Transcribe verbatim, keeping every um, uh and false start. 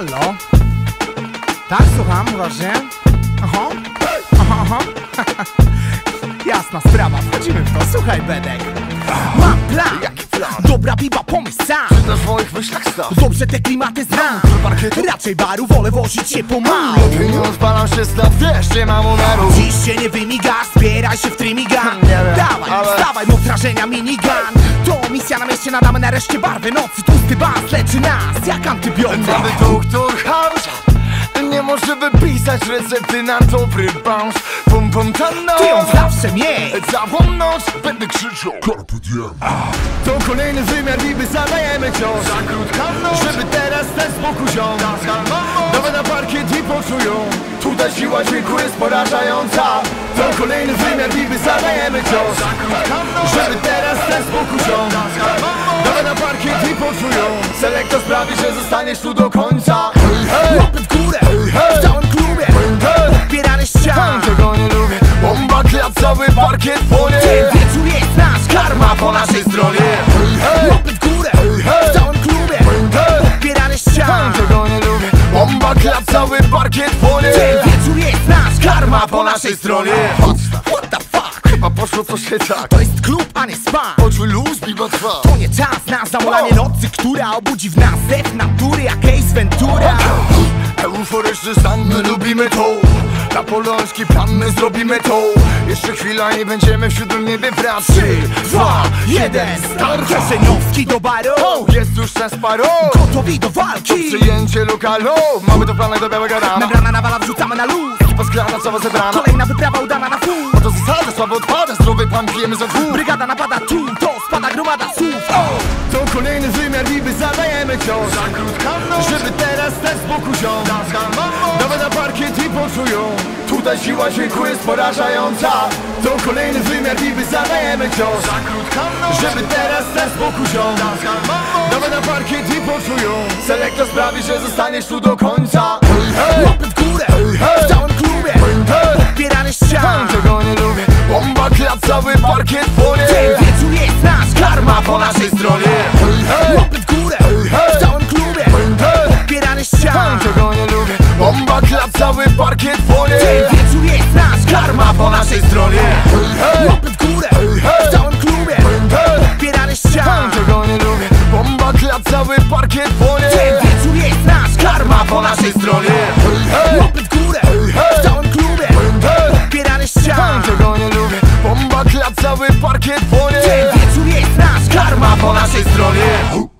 Halo? Tak, słucham, uważnie? Aha, aha, aha. Jasna sprawa, wchodzimy w to, słuchaj, Bedek. Mam plan! Jaki plan? Dobra piwa, pomyśl sam! Czy na swoich myślach staw? Dobrze te klimaty znam! Raczej baru wolę wozić się pomału. Nie odpalam się staw, wiesz, nie mam numeru. Dziś się nie wymigasz, zbieraj się w trymigan. Dawaj, ale... wstawaj, mów wrażenia minigun. To misja na mieście, nadamy nareszcie barwy nocy. Tłusty bas leczy nas, jak antybiotyk. Nawet doktor House nie może wypisać recepty na dobry bounce. Pom pom ta noc, ty ją zawsze miej. Całą noc będę krzyczał Carpe Diem. To kolejny wymiar, niby zadajemy cios. Za krótka noc, żeby teraz ten spokój zią. Dawaj na parkiet i poczują. Tutaj siła dźwięku jest porażająca. To kolejny wymiar, niby zadajemy cios. Za krótka noc, żeby teraz ten spokój zią. Dawaj na parkiet i poczują. Selektor sprawi, że zostaniesz tu do końca. Łapy w górę w całym klubie, podpierany ścian. Tego nie lubię, bomba klat, cały parkiet płonie. Ten wieczór jest nasz, karma po naszej stronie. Łapy w górę w całym klubie, podpierany ścian. Tego nie lubię, bomba klat, cały parkiet płonie. Ten wieczór jest nasz, karma po naszej stronie. What the fuck, chyba poszło coś nie tak. To jest klub, a nie spa. Poczuj luz, biba trwa. To nie czas na zamolanie nocy, która obudzi w nas zew natury jak Ace Ventura. Euforyczny stan, my lubimy to. Napoleoński plan, my zrobimy to. Jeszcze chwila i będziemy w siódmym niebie wraz. Trzy, dwa, jeden, start! Kieszeniówki do baru, jest już czas paru. Gotowi do walki, przyjęcie lokalu. Mamy to w planach do białego rana. Membrana nawala, wrzucamy na luz. Ekipa zgrana, cała zebrana. Kolejna wyprawa udana na full. Oto zasada, słabo odpada, zdrowy plan pijemy za dwóch. Brygada napada tu, to spada gromada słów. To kolejny wymiar, niby zadajemy cios. Za krótka noc, żeby teraz ten spokój ziął. Dawaj na parkiet i poczują. Tutaj siła dźwięku jest porażająca. To kolejny wymiar, niby zadajemy cios. Za krótka noc, żeby teraz ten spokój ziął. Dawaj na parkiet i poczują. Selektor sprawi, że zostaniesz tu do końca. Łapy w górę, w całym klubie, podpierany ścian. Tego nie lubię, bomba klat, cały parkiet płonie. Ten wieczór jest nasz, karma po naszej stronie. Łapy w górę, w całym klubie, podpierany ścian. Tego nie lubię, bomba klat, cały parkiet płonie. Ten wieczór jest nasz, karma po naszej stronie. Łapy w górę, w całym klubie, podpierany ścian. Tego nie lubię, bomba klat, cały parkiet płonie. Ten wieczór jest nasz, karma po naszej stronie. Łapy w górę, w całym klubie, podpierany ścian. Tego nie lubię, bomba klat, cały parkiet płonie. Ten wieczór jest nasz, karma po naszej stronie.